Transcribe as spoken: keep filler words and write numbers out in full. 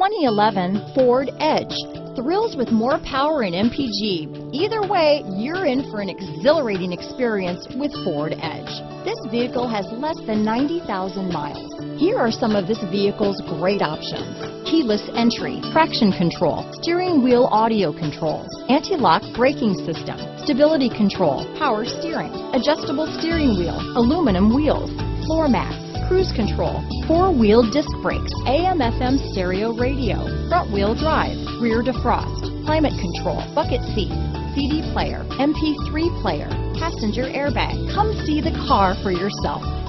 twenty eleven Ford Edge. Thrills with more power and M P G. Either way, you're in for an exhilarating experience with Ford Edge. This vehicle has less than ninety thousand miles. Here are some of this vehicle's great options: keyless entry, traction control, steering wheel audio controls, anti-lock braking system, stability control, power steering, adjustable steering wheel, aluminum wheels, floor mats, cruise control, four-wheel disc brakes, A M F M stereo radio, front-wheel drive, rear defrost, climate control, bucket seats, C D player, M P three player, passenger airbag. Come see the car for yourself.